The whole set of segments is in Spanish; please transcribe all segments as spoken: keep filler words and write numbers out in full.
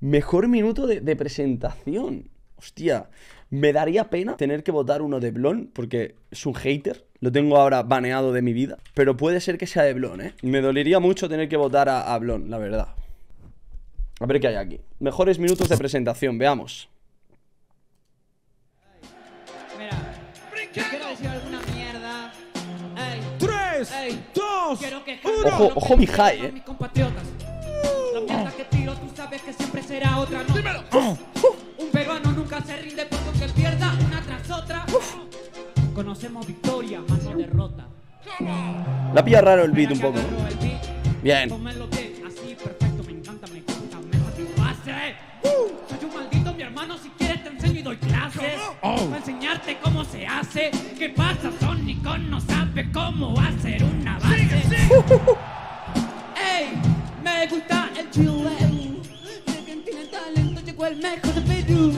Mejor minuto de, de presentación. Hostia, me daría pena tener que votar uno de Blon, porque es un hater. Lo tengo ahora baneado de mi vida, pero puede ser que sea de Blon, ¿eh? Me dolería mucho tener que votar a, a Blon, la verdad. A ver qué hay aquí. Mejores minutos de presentación, veamos. Mira, yo quiero decir alguna mierda. Ey, tres, ey, dos, que ojo, ojo mi high, eh. Mis compatriotas. La mierda que tiro, tú sabes que siempre será otra, ¿no? Dímelo. Un peruano nunca se rinde por lo que pierda una tras otra. Uf. Conocemos victoria, más no derrota. La pilla raro el beat un poco. Bien. Así, perfecto, me encanta, me gusta, me satisface. Soy un maldito, mi hermano, si quieres te enseño y doy clases. Para enseñarte cómo se hace. ¿Qué pasa? Sonicon no sabe cómo hacer una base. Ey, me gusta el chileno. Tiene talento, llegó el mejor de Perú.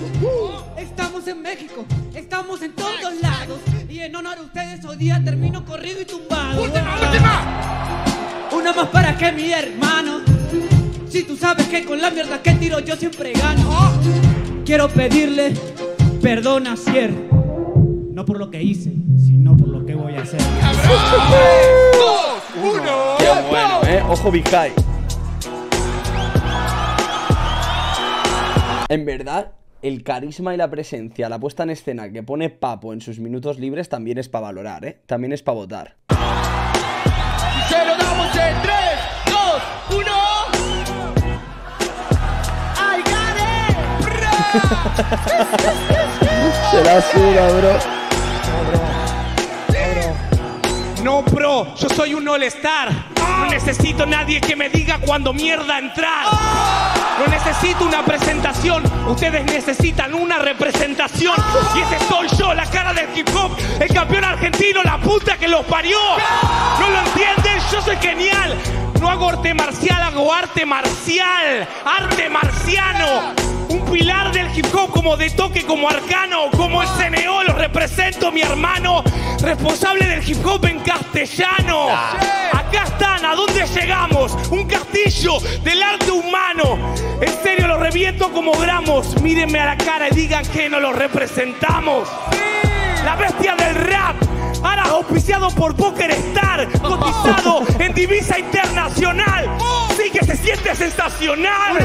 Estamos en México, estamos en todos lados. Y en honor a ustedes hoy día termino corrido y tumbado. ¡Última, última! Una más para que mi hermano. Si tú sabes que con la mierda que tiro yo siempre gano. Quiero pedirle perdón a Cier, no por lo que hice, sino por lo que voy a hacer. ¡Dos, uno! ¡Qué bueno, eh! Ojo Vijay. En verdad, el carisma y la presencia, la puesta en escena que pone Papo en sus minutos libres también es para valorar, ¿eh? También es para votar. Y se lo damos en tres, dos, uno. ¡I got it! ¡Bro! Se la suda, bro. No, bro. No, bro. Yo soy un all-star. No necesito nadie que me diga cuando mierda entrar. No necesito una presentación, ustedes necesitan una representación. Y ese soy yo, la cara del hip hop, el campeón argentino, la puta que los parió. ¿No lo entienden? Yo soy genial. No hago arte marcial, hago arte marcial. Arte marciano. Un pilar del hip hop como de toque, como arcano. Como S N O lo represento, mi hermano. Responsable del hip hop en castellano. Acá están, ¿a dónde llegamos? Un castillo del arte humano. En serio, lo reviento como gramos. Mírenme a la cara y digan que no lo representamos. La bestia del rap, ahora auspiciado por Poker Star, cotizado en divisa internacional. Sí que se siente sensacional.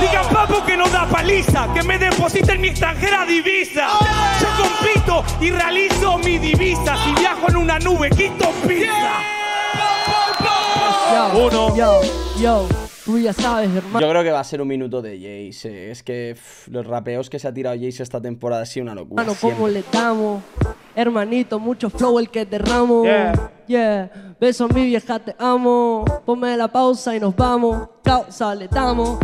Digan Papo que no da paliza, que me depositen mi extranjera divisa. Yo compito y realizo mi divisa. Si viajo en una nube, quito pizza. Uno. Yo, yo, tú ya sabes, hermano. Yo creo que va a ser un minuto de Jaze. Es que pff, los rapeos que se ha tirado Jaze esta temporada ha sido una locura. Hermano, cómo le damos, hermanito, mucho flow el que derramo. Yeah, yeah. Beso a mi vieja, te amo. Ponme la pausa y nos vamos. Causa, le damos.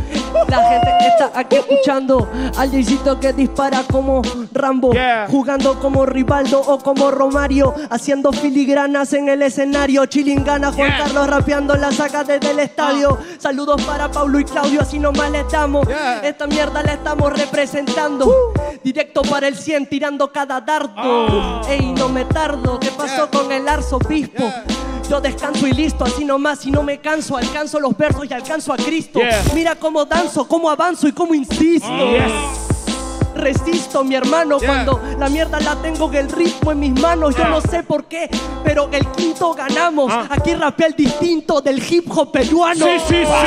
La gente que está aquí escuchando al Jaycito que dispara como Rambo, yeah. Jugando como Rivaldo o como Romario, haciendo filigranas en el escenario. Chilingana, Juan yeah. Carlos rapeando la saca desde el estadio. uh. Saludos para Pablo y Claudio, así nomás le estamos. yeah. Esta mierda la estamos representando. uh. Directo para el cien, tirando cada dardo. oh. Ey, no me tardo, ¿qué pasó yeah. con el arzobispo? yeah. Yo descanso y listo, así nomás y no me canso. Alcanzo los versos y alcanzo a Cristo. yeah. Mira cómo danzo, cómo avanzo y cómo insisto. oh, yes. Resisto, mi hermano, yeah. cuando la mierda la tengo en el ritmo en mis manos. Yo yeah. no sé por qué, pero el quinto ganamos. ah. Aquí rapea el distinto del hip hop peruano. Sí, sí, sí.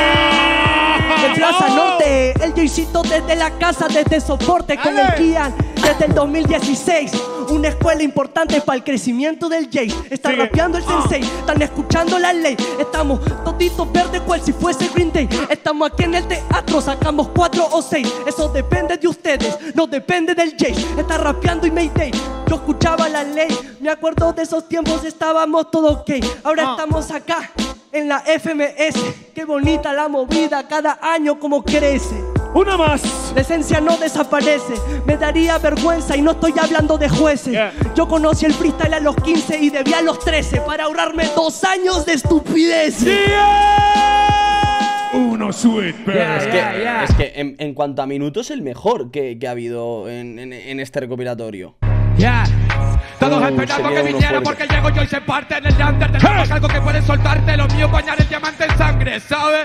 De Plaza oh. Norte, el Jaycito desde la casa, desde soporte. Dale. Con el Kian desde el dos mil dieciséis. Una escuela importante para el crecimiento del Jaze. Está Sigue. rapeando el sensei, están escuchando la ley. Estamos toditos verdes cual si fuese Green Day. Estamos aquí en el teatro, sacamos cuatro o seis. Eso depende de ustedes, no depende del Jaze. Está rapeando y Mayday, yo escuchaba la ley. Me acuerdo de esos tiempos, estábamos todos ok. Ahora ah. estamos acá, en la F M S. Qué bonita la movida, cada año como crece. Una más. La esencia no desaparece. Me daría vergüenza y no estoy hablando de jueces. yeah. Yo conocí el freestyle a los quince y debí a los trece para ahorrarme dos años de estupidez. yeah. Uno, sweet, pero yeah, es, yeah, que, yeah. es que en, en cuanto a minutos el mejor que, que ha habido en, en, en este recopilatorio. Ya yeah. Todos uh, esperando que viniera porque llego yo y se parte en el lander. Tenemos hey. algo que puede soltarte, lo mío bañar el diamante en sangre, ¿sabes?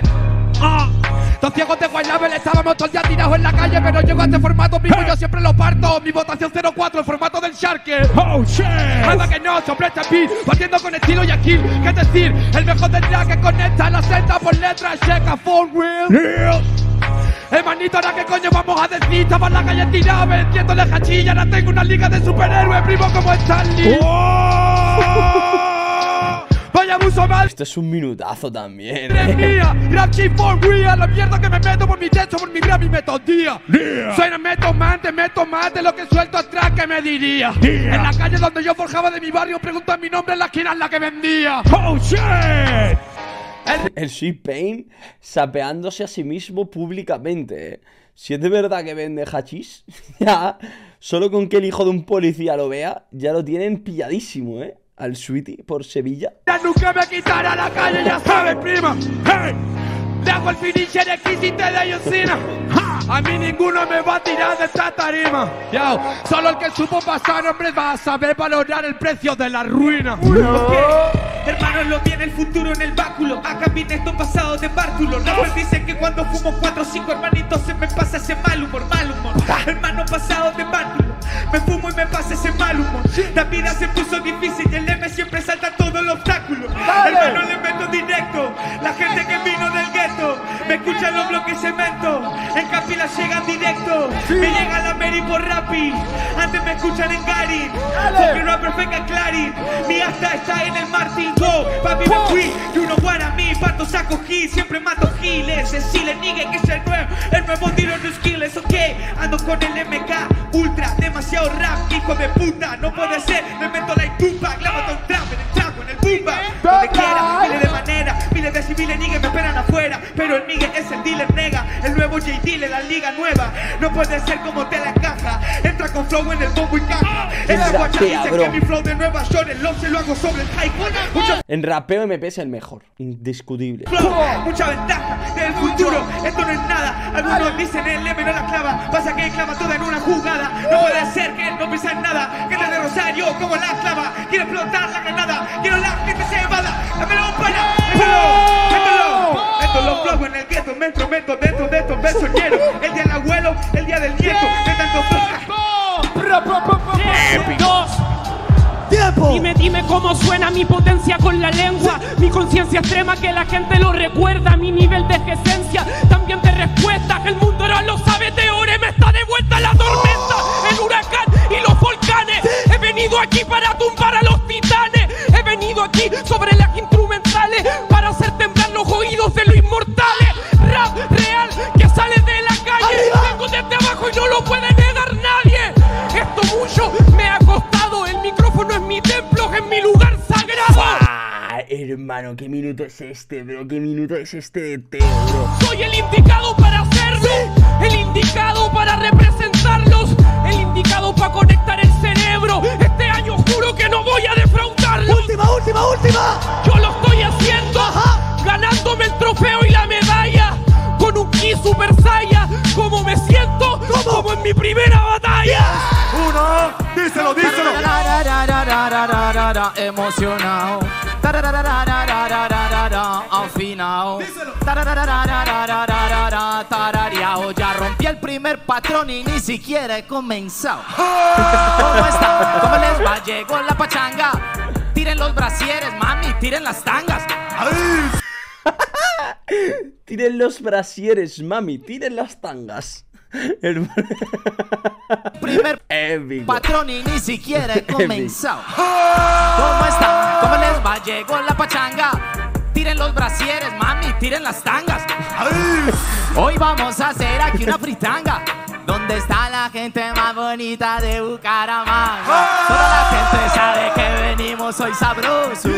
Ah. Los ciegos de Guaynabel estábamos todos ya tirados en la calle, pero llego a este formato vivo, yo siempre lo parto. Mi votación cero cuatro, el formato del Sharker. Oh shit. Nada que no, sobre este beat, partiendo con estilo y aquí, ¿qué decir? El mejor del track que conecta la Z por letras, checa for real. Real. Hermanito, ahora qué coño vamos a decir, estaba en la calle tirado, vendiendo la hachilla, ahora tengo una liga de superhéroes, primo como Stanley. Oh. Vaya abuso mal. Esto es un minutazo también. Tres mía, grab shit for real. La mierda que me meto por mi techo, por mi grab y metodía. Yeah. Soy no meto más, te meto más de lo que suelto atrás que me diría. Yeah. En la calle donde yo forjaba de mi barrio, preguntan mi nombre en la esquina en la que vendía. Oh shit. El, el She-Pain sapeándose a sí mismo públicamente, ¿eh? Si es de verdad que vende hachís, ya, solo con que el hijo de un policía lo vea, ya lo tienen pilladísimo, eh. Al Sweetie por Sevilla. Ya nunca me quitará la calle, ya sabes, prima. Hey. Te hago el finisher X y te doy encina. A mí ninguno me va a tirar de esta tarima. Yo, solo el que supo pasar, hombre, va a saber valorar el precio de la ruina. No. Hermanos, lo tiene el futuro en el báculo. Acá viene esto pasado de bártulo. No me dicen que cuando fumo cuatro o cinco hermanitos se me pasa ese mal humor, mal humor. Hermano pasado de bártulo. Me fumo y me pasa ese mal humor. La vida se puso difícil y el M siempre salta todo el obstáculo. Hermano, le meto directo. La gente que vino del gueto me escucha los bloques cemento. En Capila llegan directo. Me llega la Mary por Rappi. Antes me escuchan en Gary. Porque no perfecta Clarín. Mi hasta está en el Martin. Go, papi, me fui, you know what I mean. Parto, saco hits, siempre mato giles. Es Chile, nigga, que es el nuevo. El nuevo tiro, new skills, ok. Ando con el M K Ultra, demasiado rap, hijo de puta. No puede ser, me meto la itupa. Clavo todo un trap en el trapo, en el pumba. Donde quiera, miles de maneras. Miles de civiles, nigga, me esperan afuera. Pero el nigga es el dealer, nega. El nuevo J D le da liga nueva. No puede ser como te la encaja. Entra con flow en el bombo y caja. Esa guacha dice que mi flow de Nueva York, el love se lo hago sobre el high. En rapeo M P es el mejor, indiscutible. Flow, mucha ventaja del futuro, esto no es nada. Algunos dicen el M no la clava, pasa que clava toda en una jugada. No puede ser que no piensa en nada, que la de Rosario como la clava. Quiero explotar la granada, quiero la gente se evada. Dámelo para, mételo, mételo, los flow en el gueto, me entrometo dentro de estos besos llenos. El día del abuelo, el día del nieto, de tanto flow. Tiempo. Dime, dime cómo suena mi potencia con la lengua. Mi conciencia extrema que la gente lo recuerda. Mi nivel de esencia, también de respuesta. Que el mundo ahora lo sabe, Teorema me está de vuelta la tormenta. El huracán y los volcanes. He venido aquí para tumbar a los titanes. He venido aquí sobre las instrumentales para hacer temblar los oídos de los inmortales. Rap real que sale de la calle. Vengo desde abajo y no lo puede negar nadie. Esto mucho me ha costado. El micrófono es mi templo, es mi lugar sagrado. Ah, hermano, qué minuto es este, bro. Qué minuto es este de Teo, bro. Soy el indicado para hacerlo. Sí. El indicado para representarlos. El indicado para conectar el cerebro. Este año juro que no voy a defraudarlos. Última, última, última. Yo lo estoy haciendo. Ajá. Ganándome el trofeo y la medalla. Con un ki super saya. Como me siento. ¿Cómo? Como en mi primera batalla. Yeah. Uno, díselo, díselo. Emocionado. Afinado. Tarareado. Ya rompí el primer patrón y ni siquiera he comenzado. ¿Cómo está? ¿Cómo les va? Llegó la pachanga. Tiren los brasieres, mami, tiren las tangas. Tiren los brasieres, mami, tiren las tangas. El primer épico. Patrón y ni siquiera he comenzado. ¿Cómo está? ¿Cómo les va? Llegó la pachanga. Tiren los brasieres, mami, tiren las tangas. Hoy vamos a hacer aquí una fritanga. ¿Dónde está la gente más bonita de Bucaramanga? Toda la gente sabe que venimos hoy sabroso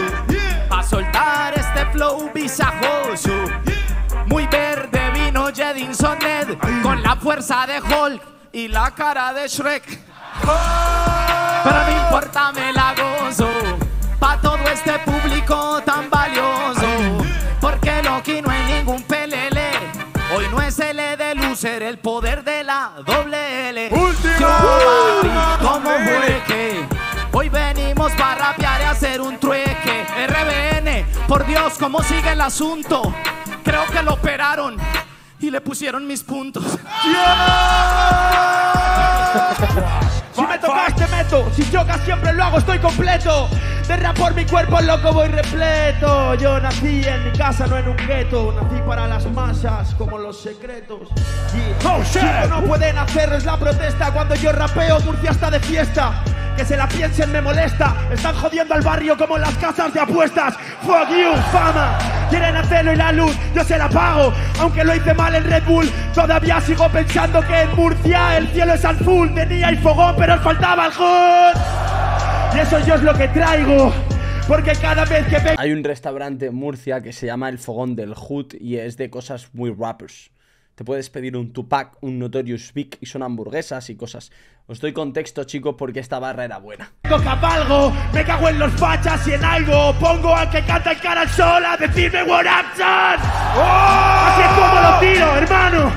a soltar este flow visajoso. Muy verde vino Jedinson Ned con la fuerza de Hulk y la cara de Shrek. ¡Oh! Pero no importa, me la gozo. Pa' todo este público tan valioso. Porque Loki no hay ningún pelele. Hoy no es L de Lucer, el poder de la doble L. ¡Última! ¿Cómo fue que hoy venimos para rapear y hacer un trueque? R B N, por Dios, ¿cómo sigue el asunto? Creo que lo operaron, y le pusieron mis puntos. Yeah. Si me tocas te meto, si chocas siempre lo hago, estoy completo. Derra por mi cuerpo loco voy repleto. Yo nací en mi casa, no en un gueto. Nací para las masas, como los secretos. Yeah. Oh, shit. Si no pueden hacer, es la protesta. Cuando yo rapeo, Murcia está de fiesta. Que se la piensen me molesta. Están jodiendo al barrio como en las casas de apuestas. Fuck you, fama. Quieren hacerlo y la luz yo se la pago. Aunque lo hice mal en Red Bull, todavía sigo pensando que en Murcia el cielo es azul. Tenía el fogón pero os faltaba el hot. Y eso yo es lo que traigo. Porque cada vez que me... Hay un restaurante en Murcia que se llama El Fogón del Hood y es de cosas muy rappers. Te puedes pedir un Tupac, un Notorious Big y son hamburguesas y cosas. Os doy contexto, chicos, porque esta barra era buena. Capalgo, me cago en los fachas y en algo. Pongo al que canta el cara al sol a decirme what up, son. Así es como lo tiro, hermano.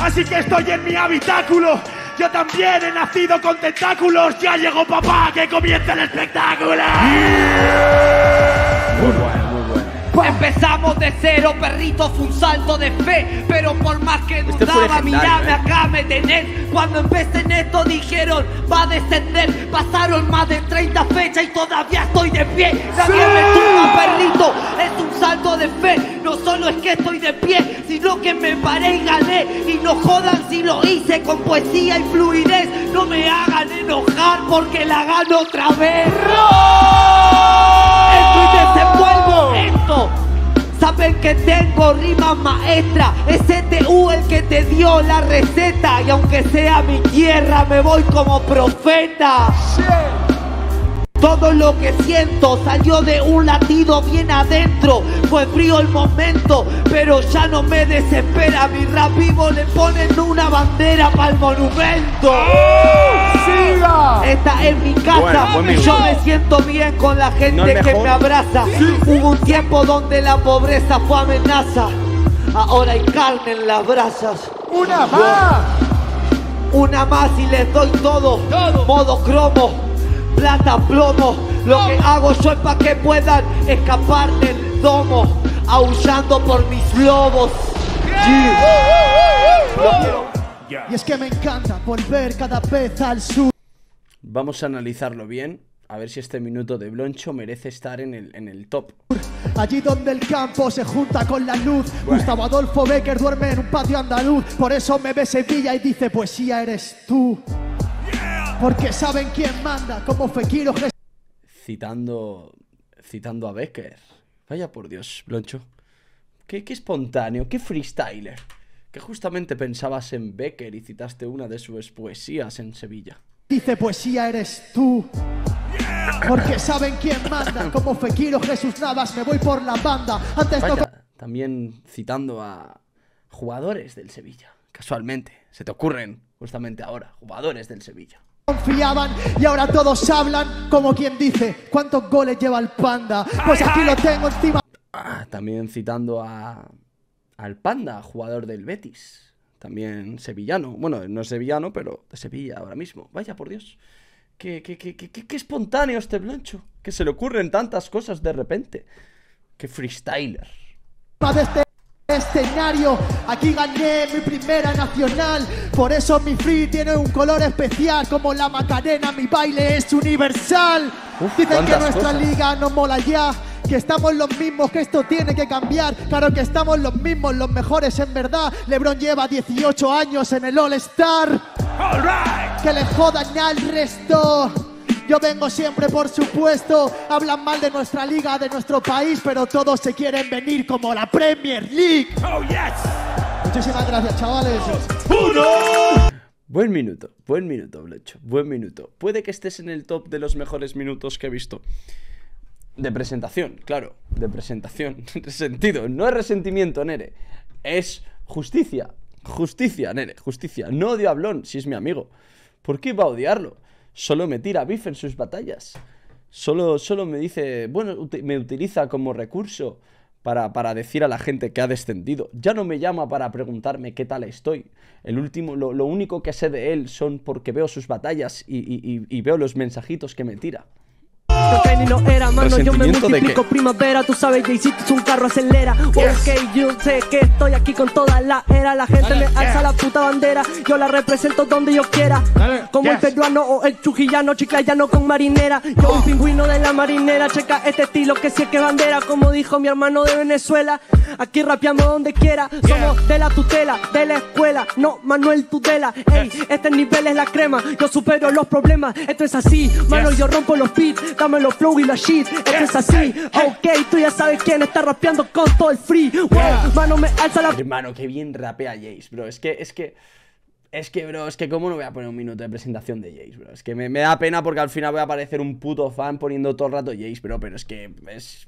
Así que estoy en mi habitáculo. Yo también he nacido con tentáculos. Ya llegó papá, que comienza el espectáculo. Yeah. Muy bueno. Empezamos de cero, perrito, fue un salto de fe. Pero por más que dudaba, mirame acá, me tenés. Cuando empecé en esto dijeron, va a descender. Pasaron más de treinta fechas y todavía estoy de pie. Nadie me tumba, perrito, es un salto de fe. No solo es que estoy de pie, sino que me paré y gané. Y no jodan si lo hice con poesía y fluidez. No me hagan enojar porque la gano otra vez. Saben que tengo rimas maestras, es E T U el que te dio la receta. Y aunque sea mi tierra me voy como profeta. Shit. Todo lo que siento salió de un latido bien adentro. Fue frío el momento, pero ya no me desespera. Mi rap vivo le ponen una bandera para el monumento. Oh, siga. Esta es mi casa. Bueno, yo me siento bien con la gente no que me abraza. Sí. Hubo un tiempo donde la pobreza fue amenaza. Ahora hay carne en las brasas. Una más. Yo, una más y les doy todo. todo. Modo cromo, plata, plomo. Lo oh. que hago yo es para que puedan escapar del domo. Aullando por mis lobos. Yeah. Yeah. Uh, uh, uh, uh. Lo quiero. Yeah. Y es que me encanta volver cada vez al sur. Vamos a analizarlo bien, a ver si este minuto de Bloncho merece estar en el, en el top. Allí donde el campo se junta con la luz, bueno. Gustavo Adolfo Bécquer duerme en un patio andaluz. Por eso me ve Sevilla y dice poesía eres tú. Yeah. Porque saben quién manda, como Fekiro Jesús. Citando, citando a Bécquer. Vaya por Dios, Bloncho. Qué, qué espontáneo, qué freestyler. Que justamente pensabas en Bécquer y citaste una de sus poesías en Sevilla. Dice poesía eres tú, yeah. Porque saben quién manda, como Fekiro Jesús Navas, me voy por la banda. Antes Vaya, no... También citando a jugadores del Sevilla, casualmente, se te ocurren justamente ahora, jugadores del Sevilla. Confiaban y ahora todos hablan como quien dice, ¿cuántos goles lleva el Panda? Pues aquí lo tengo encima. Ah, también citando a... al Panda, jugador del Betis, también sevillano, bueno, no es sevillano, pero de Sevilla ahora mismo. Vaya por Dios, qué, qué, qué, qué, qué espontáneo este Bloncho, que se le ocurren tantas cosas de repente, qué freestyler. Escenario, aquí gané mi primera nacional, por eso mi free tiene un color especial, como la Macarena, mi baile es universal. Uf, dicen que nuestra cosas. liga no mola ya, que estamos los mismos, que esto tiene que cambiar, claro que estamos los mismos, los mejores en verdad. LeBron lleva dieciocho años en el All-Star, All right. Que le jodan al resto. Yo vengo siempre, por supuesto, hablan mal de nuestra liga, de nuestro país, pero todos se quieren venir como la Premier League. Oh, yes. Muchísimas gracias, chavales. ¡Uno! Buen minuto, buen minuto, Bloncho, buen minuto. Puede que estés en el top de los mejores minutos que he visto. De presentación, claro, de presentación, resentido, no es resentimiento, Nere, es justicia, justicia, Nere, justicia. No odio a Blon, si es mi amigo, ¿por qué iba a odiarlo? Solo me tira bif en sus batallas. Solo, solo me dice, bueno, me utiliza como recurso para, para decir a la gente que ha descendido. Ya no me llama para preguntarme qué tal estoy. El último, lo, lo único que sé de él son porque veo sus batallas y, y, y, y veo los mensajitos que me tira. toqué ni lo era, mano, yo me multiplico primavera. Tú sabes, Jaze, es un carro, acelera. Ok, yo sé que estoy aquí con toda la era. La gente me alza la puta bandera, yo la represento donde yo quiera. Como el peruano o el chujillano, chiclayano con marinera. Yo un pingüino de la marinera, checa este estilo que sí es que es bandera. Como dijo mi hermano de Venezuela, aquí rapeamos donde quiera. Somos de la tutela, de la escuela, no Manuel Tutela. Ey, este nivel es la crema, yo supero los problemas. Esto es así, mano, yo rompo los beats, dame los flow y la shit. Esto es así, ok, tú ya sabes quién está rapeando con todo el free. Wow, mano, me alza la... Hermano, qué bien rapea Jaze, bro, es que, es que... Es que, bro, es que cómo no voy a poner un minuto de presentación de Jaze, bro. Es que me, me da pena porque al final voy a parecer un puto fan poniendo todo el rato Jaze, bro. Pero es que es...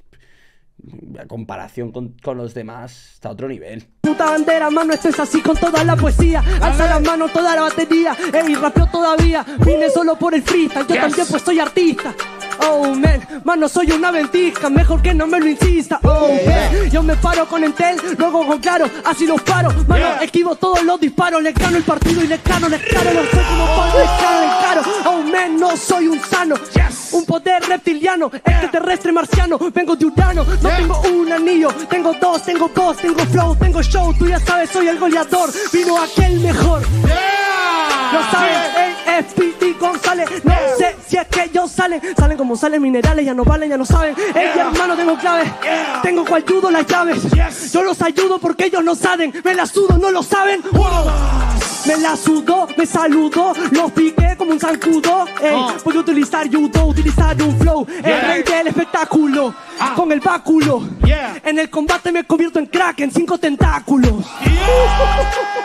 la comparación con, con los demás está a otro nivel. Puta bandera, mano, esto es así con toda la poesía. Alza las manos, toda la batería. Ey, rapeo todavía, vine solo por el freestyle. Yo yes. también pues soy artista. Oh, man, mano, soy una ventisca, mejor que no me lo insista. Oh, yeah. man, yo me paro con Entel, luego con Claro, así los paro. Mano, yeah. esquivo todos los disparos, les gano el partido y les gano, les gano, los últimos palos, les gano, les gano. Oh, man, no soy un sano, yes. un poder reptiliano, yeah. extraterrestre marciano, vengo de Urano. No yeah. tengo un anillo, tengo dos, tengo voz, tengo flow, tengo show. Tú ya sabes, soy el goleador, vino aquel mejor. Yeah. Lo sabes, yeah. el F P T González, no yeah. sé si es que yo sale, salen como salen minerales, ya no valen, ya no saben. Ey, yeah. hermano, tengo claves, yeah. tengo cual judo las llaves. Yes. Yo los ayudo porque ellos no saben, me la sudo, no lo saben. Wow. Me la sudó, me saludó, los piqué como un zancudo. Ey, oh. voy a utilizar judo, utilizar un flow, yeah. el rey del espectáculo, ah. con el báculo. Yeah. En el combate me convierto en crack, en cinco tentáculos. Yeah.